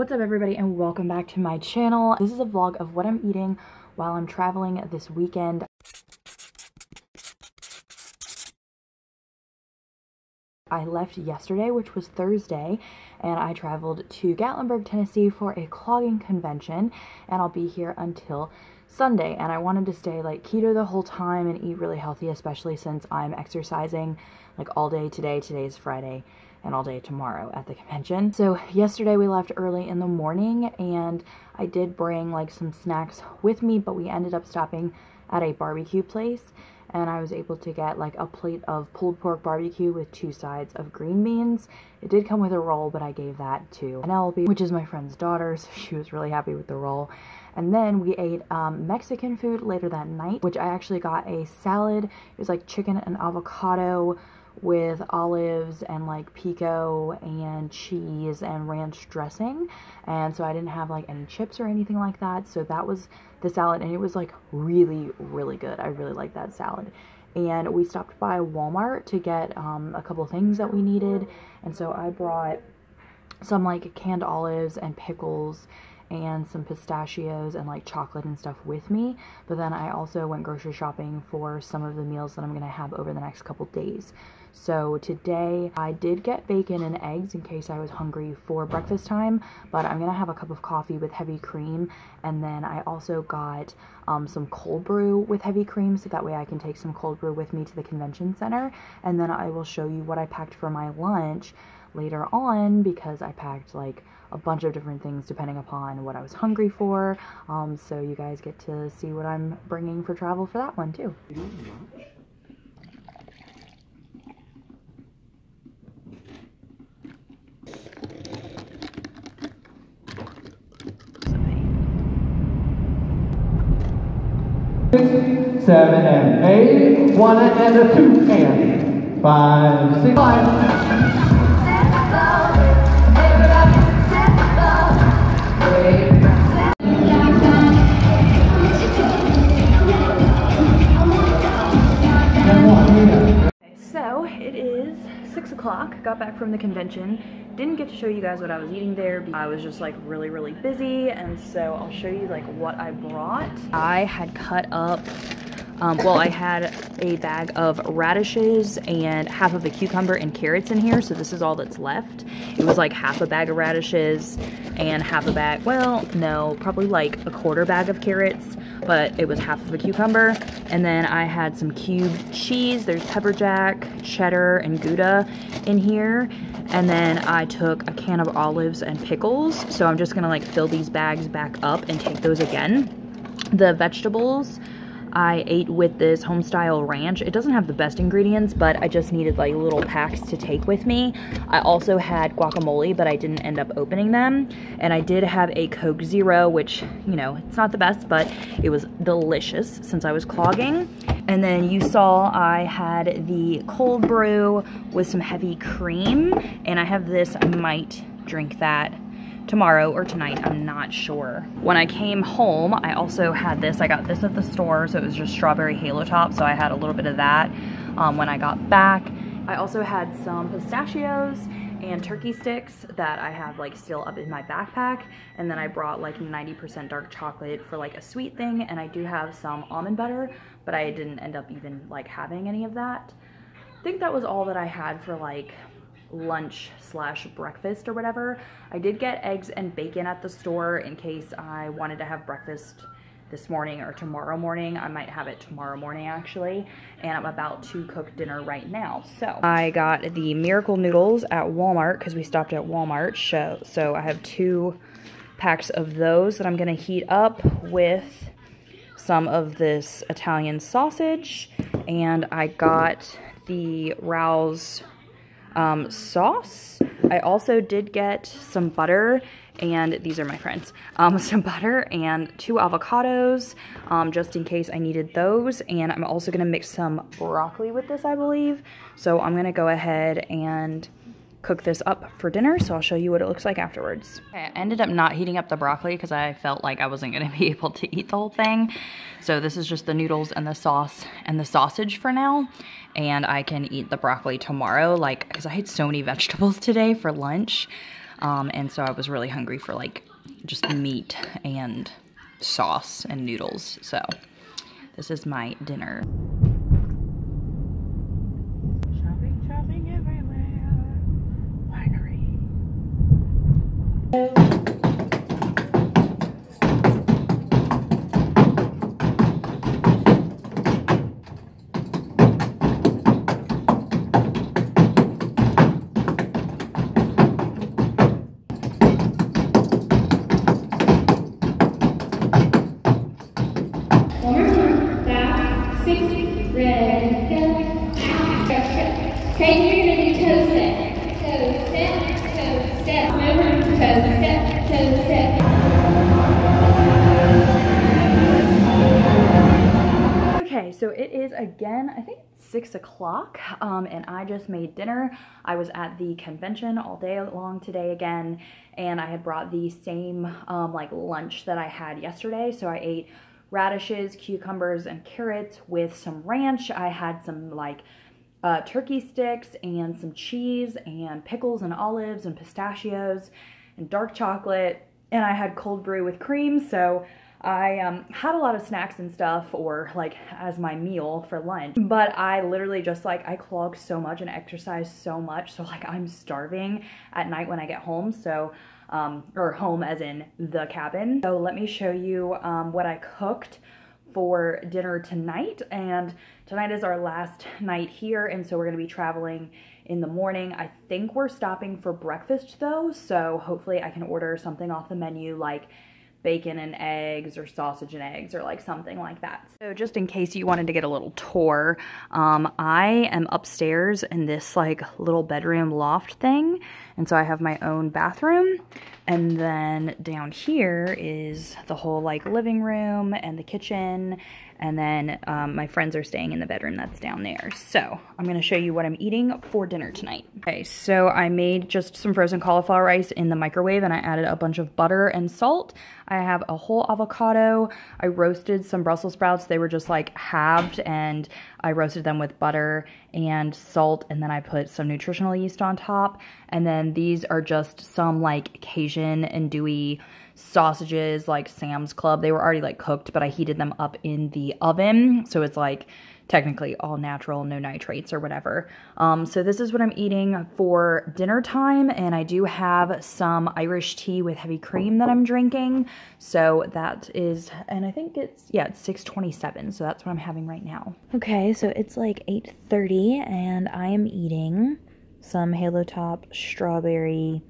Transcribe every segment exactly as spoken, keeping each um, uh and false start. What's up everybody and welcome back to my channel. This is a vlog of what I'm eating while I'm traveling this weekend. I left yesterday, which was Thursday, and I traveled to Gatlinburg, Tennessee for a clogging convention, and I'll be here until Sunday. And I wanted to stay like keto the whole time and eat really healthy, especially since I'm exercising like all day today. Today's Friday. And all day tomorrow at the convention. So yesterday we left early in the morning and I did bring like some snacks with me, but we ended up stopping at a barbecue place and I was able to get like a plate of pulled pork barbecue with two sides of green beans. It did come with a roll, but I gave that to Penelope, which is my friend's daughter, so she was really happy with the roll. And then we ate um, Mexican food later that night, which I actually got a salad. It was like chicken and avocado with olives and like pico and cheese and ranch dressing, and so I didn't have like any chips or anything like that, so that was the salad, and it was like really really good. I really like that salad. And we stopped by Walmart to get um, a couple things that we needed, and so I brought some like canned olives and pickles and some pistachios and like chocolate and stuff with me, but then I also went grocery shopping for some of the meals that I'm gonna have over the next couple days. So today I did get bacon and eggs in case I was hungry for breakfast time, but I'm gonna have a cup of coffee with heavy cream, and then I also got um, some cold brew with heavy cream so that way I can take some cold brew with me to the convention center, and then I will show you what I packed for my lunch later on, because I packed like a bunch of different things depending upon what I was hungry for, um, so you guys get to see what I'm bringing for travel for that one too. Six, seven, and eight, one and a two, and five, six, five. Got back from the convention, didn't get to show you guys what I was eating there because I was just like really really busy, and so I'll show you like what I brought. I had cut up um, well I had a bag of radishes and half of a cucumber and carrots in here, so this is all that's left. It was like half a bag of radishes and half a bag, well no, probably like a quarter bag of carrots, but it was half of a cucumber. And then I had some cubed cheese. There's pepper jack, cheddar, and Gouda in here. And then I took a can of olives and pickles. So I'm just gonna like fill these bags back up and take those again. The vegetables I ate with this Homestyle Ranch. It doesn't have the best ingredients, but I just needed like little packs to take with me. I also had guacamole, but I didn't end up opening them. And I did have a Coke Zero, which, you know, it's not the best, but it was delicious since I was clogging. And then you saw I had the cold brew with some heavy cream, and I have this, I might drink that tomorrow or tonight, I'm not sure. When I came home, I also had this. I got this at the store, so it was just strawberry Halo Top, so I had a little bit of that um, when I got back. I also had some pistachios and turkey sticks that I have like still up in my backpack, and then I brought like ninety percent dark chocolate for like a sweet thing, and I do have some almond butter, but I didn't end up even like having any of that. I think that was all that I had for like lunch slash breakfast or whatever. I did get eggs and bacon at the store in case I wanted to have breakfast this morning or tomorrow morning. I might have it tomorrow morning actually, and I'm about to cook dinner right now. So I got the Miracle Noodles at Walmart because we stopped at Walmart, so, so I have two packs of those that I'm gonna heat up with some of this Italian sausage. And I got the Rao's Um, sauce. I also did get some butter, and these are my friends, um, some butter and two avocados, um, just in case I needed those. And I'm also gonna mix some broccoli with this, I believe. So I'm gonna go ahead and cook this up for dinner, so I'll show you what it looks like afterwards. Okay, I ended up not heating up the broccoli because I felt like I wasn't gonna be able to eat the whole thing. So this is just the noodles and the sauce and the sausage for now, and I can eat the broccoli tomorrow, like, because I had so many vegetables today for lunch. Um, and so I was really hungry for like just meat and sauce and noodles. So this is my dinner. Shopping, shopping everywhere. Winery. Again, I think it's six o'clock um, and I just made dinner. I was at the convention all day long today again, and I had brought the same um, like lunch that I had yesterday. So I ate radishes, cucumbers, and carrots with some ranch. I had some like uh, turkey sticks and some cheese and pickles and olives and pistachios and dark chocolate, and I had cold brew with cream. So I um, had a lot of snacks and stuff, or like as my meal for lunch, but I literally just like, I clogged so much and exercised so much. So like I'm starving at night when I get home. So, um, or home as in the cabin. So let me show you um, what I cooked for dinner tonight. And tonight is our last night here. And so we're gonna be traveling in the morning. I think we're stopping for breakfast though. So hopefully I can order something off the menu like bacon and eggs or sausage and eggs or like something like that. So just in case you wanted to get a little tour, um, I am upstairs in this like little bedroom loft thing. And so I have my own bathroom. And then down here is the whole like living room and the kitchen. And then um, my friends are staying in the bedroom that's down there. So I'm gonna show you what I'm eating for dinner tonight. Okay, so I made just some frozen cauliflower rice in the microwave, and I added a bunch of butter and salt. I have a whole avocado. I roasted some Brussels sprouts. They were just like halved, and I roasted them with butter and salt, and then I put some nutritional yeast on top. And then these are just some like Cajun and andouille sausages, like Sam's Club. They were already like cooked, but I heated them up in the oven, so it's like technically all natural, no nitrates or whatever. Um, so this is what I'm eating for dinner time, and I do have some Irish tea with heavy cream that I'm drinking. So that is, and I think it's, yeah, it's six twenty-seven, so that's what I'm having right now. Okay, so it's like eight thirty, and I am eating some Halo Top strawberry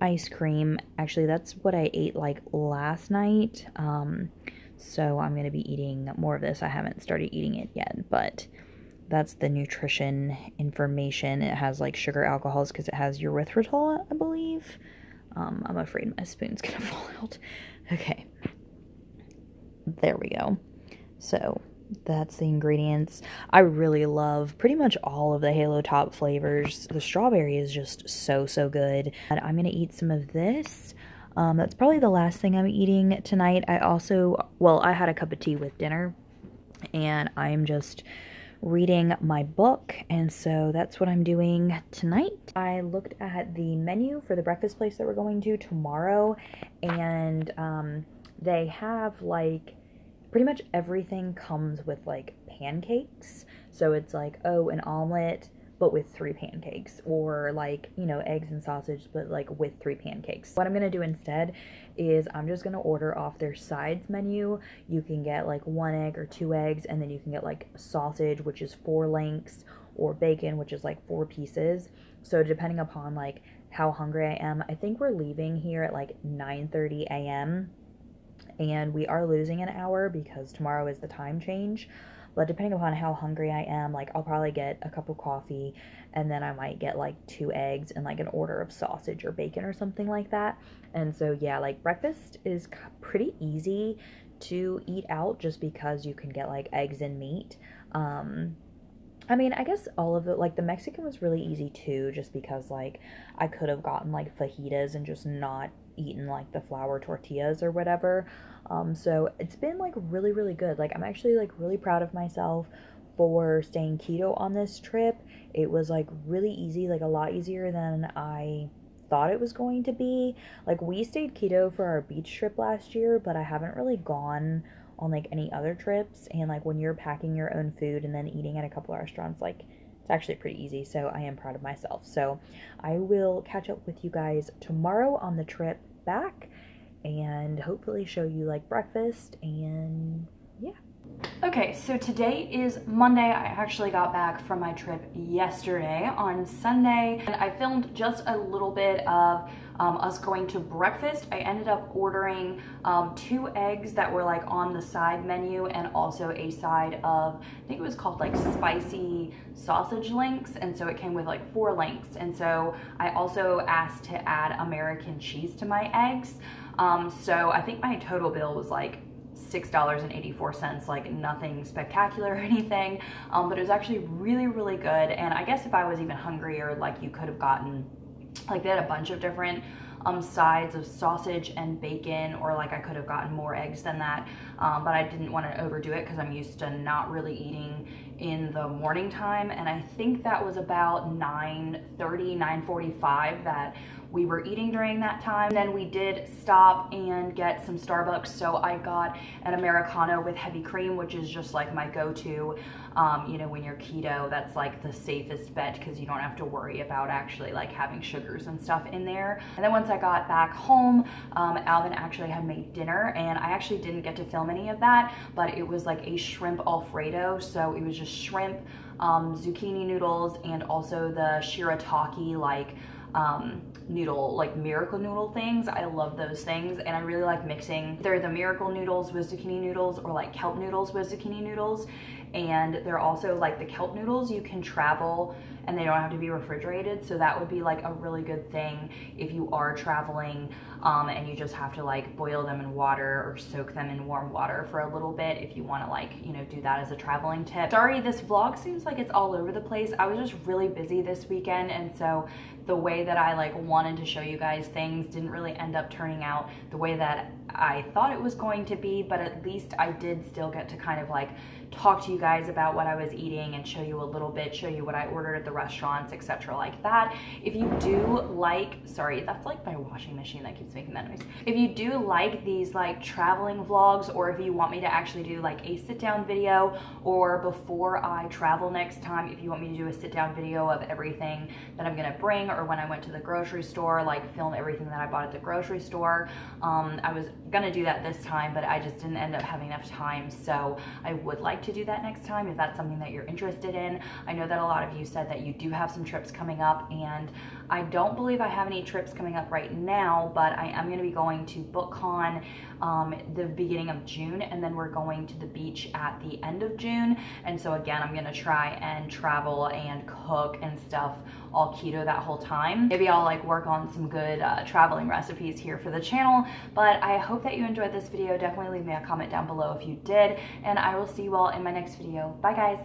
ice cream. Actually, that's what I ate like last night. Um, so I'm going to be eating more of this. I haven't started eating it yet, but that's the nutrition information. It has like sugar alcohols because it has erythritol, I believe. Um, I'm afraid my spoon's going to fall out. Okay. There we go. So that's the ingredients. I really love pretty much all of the Halo Top flavors. The strawberry is just so, so good. And I'm gonna eat some of this. Um, that's probably the last thing I'm eating tonight. I also, well, I had a cup of tea with dinner, and I'm just reading my book, and so that's what I'm doing tonight. I looked at the menu for the breakfast place that we're going to tomorrow, and um, they have like pretty much everything comes with like pancakes. So it's like, oh, an omelet, but with three pancakes, or like, you know, eggs and sausage, but like with three pancakes. What I'm gonna do instead is I'm just gonna order off their sides menu. You can get like one egg or two eggs, and then you can get like sausage, which is four links, or bacon, which is like four pieces. So depending upon like how hungry I am, I think we're leaving here at like nine thirty a m And we are losing an hour because tomorrow is the time change. But depending upon how hungry I am, like I'll probably get a cup of coffee, and then I might get like two eggs and like an order of sausage or bacon or something like that. And so yeah, like breakfast is pretty easy to eat out just because you can get like eggs and meat. Um, I mean, I guess all of it, like the Mexican was really easy too, just because like I could have gotten like fajitas and just not eaten like the flour tortillas or whatever. Um, so it's been like really, really good. Like I'm actually like really proud of myself for staying keto on this trip. It was like really easy, like a lot easier than I thought it was going to be. Like, we stayed keto for our beach trip last year, but I haven't really gone on like any other trips, and like when you're packing your own food and then eating at a couple of restaurants, like it's actually pretty easy. So I am proud of myself. So I will catch up with you guys tomorrow on the trip back and hopefully show you like breakfast and yeah. Okay, so today is Monday. I actually got back from my trip yesterday on Sunday, and I filmed just a little bit of um, us going to breakfast. I ended up ordering um, two eggs that were like on the side menu, and also a side of, I think it was called like spicy sausage links, and so it came with like four links. And so I also asked to add American cheese to my eggs. Um, so I think my total bill was like six dollars and eighty-four cents, like nothing spectacular or anything, um, but it was actually really, really good. And I guess if I was even hungrier, like you could have gotten, like they had a bunch of different um, sides of sausage and bacon, or like I could have gotten more eggs than that, um, but I didn't want to overdo it because I'm used to not really eating in the morning time. And I think that was about nine thirty, nine forty-five that we were eating during that time. And then we did stop and get some Starbucks. So I got an Americano with heavy cream, which is just like my go-to, um, you know, when you're keto, that's like the safest bet because you don't have to worry about actually like having sugars and stuff in there. And then once I got back home, um, Alvin actually had made dinner, and I actually didn't get to film any of that, but it was like a shrimp Alfredo. So it was just shrimp, um, zucchini noodles, and also the shirataki like um, noodle, like miracle noodle things. I love those things, and I really like mixing. They're the miracle noodles with zucchini noodles, or like kelp noodles with zucchini noodles. And they're also like the kelp noodles you can travel, and they don't have to be refrigerated. So that would be like a really good thing if you are traveling, um, and you just have to like boil them in water or soak them in warm water for a little bit if you want to like, you know, do that as a traveling tip. Sorry, this vlog seems like it's all over the place. I was just really busy this weekend, and so the way that I like wanted to show you guys things didn't really end up turning out the way that I thought it was going to be, but at least I did still get to kind of like talk to you guys about what I was eating and show you a little bit, show you what I ordered at the restaurants, et cetera like that. If you do like, sorry, that's like my washing machine that keeps making that noise. If you do like these like traveling vlogs, or if you want me to actually do like a sit down video, or before I travel next time, if you want me to do a sit down video of everything that I'm gonna bring, or when I went to the grocery store, like film everything that I bought at the grocery store. Um, I was gonna do that this time, but I just didn't end up having enough time. So I would like to do that next time if that's something that you're interested in. I know that a lot of you said that you do have some trips coming up, and I don't believe I have any trips coming up right now, but I am going to be going to BookCon um, the beginning of June, and then we're going to the beach at the end of June. And so again, I'm going to try and travel and cook and stuff all keto that whole time. Maybe I'll like work on some good uh, traveling recipes here for the channel, but I hope that you enjoyed this video. Definitely leave me a comment down below if you did, and I will see you all in my next video. Bye guys.